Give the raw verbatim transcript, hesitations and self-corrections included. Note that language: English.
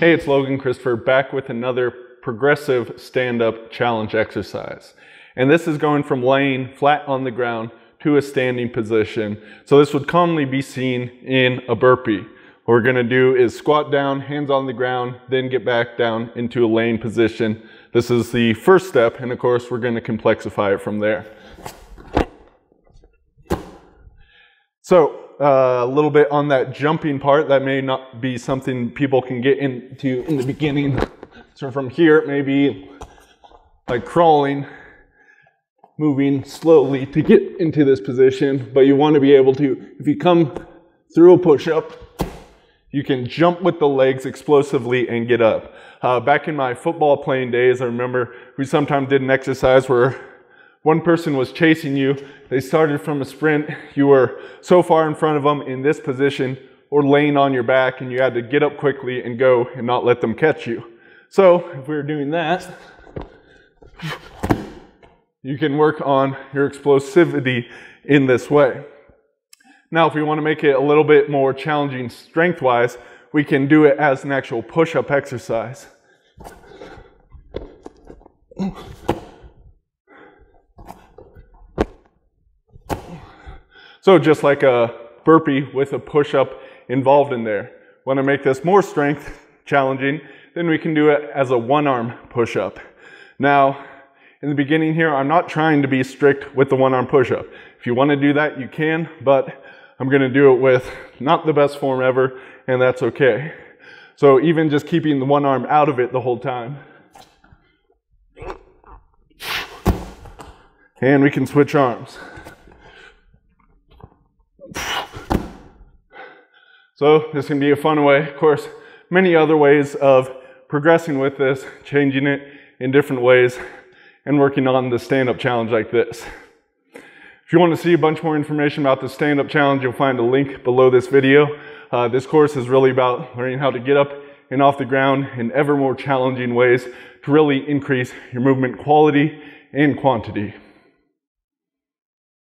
Hey, it's Logan Christopher back with another progressive stand-up challenge exercise. And this is going from laying flat on the ground to a standing position. So this would commonly be seen in a burpee. What we're gonna do is squat down, hands on the ground, then get back down into a laying position. This is the first step, and of course we're gonna complexify it from there. So, Uh, a little bit on that jumping part, that may not be something people can get into in the beginning. So from here, maybe like crawling, moving slowly to get into this position, but you want to be able to, if you come through a push-up, you can jump with the legs explosively and get up. Uh, back in my football playing days, I remember we sometimes did an exercise where one person was chasing you, they started from a sprint, you were so far in front of them in this position or laying on your back and you had to get up quickly and go and not let them catch you. So if we were doing that, you can work on your explosivity in this way. Now if we want to make it a little bit more challenging strength-wise, we can do it as an actual push-up exercise. So just like a burpee with a push-up involved in there. Want to make this more strength challenging, then we can do it as a one-arm push-up. Now, in the beginning here, I'm not trying to be strict with the one-arm push-up. If you want to do that, you can, but I'm going to do it with not the best form ever, and that's okay. So even just keeping the one arm out of it the whole time. And we can switch arms. So this can be a fun way. Of course, many other ways of progressing with this, changing it in different ways, and working on the stand-up challenge like this. If you want to see a bunch more information about the stand-up challenge, you'll find a link below this video. Uh, this course is really about learning how to get up and off the ground in ever more challenging ways to really increase your movement quality and quantity.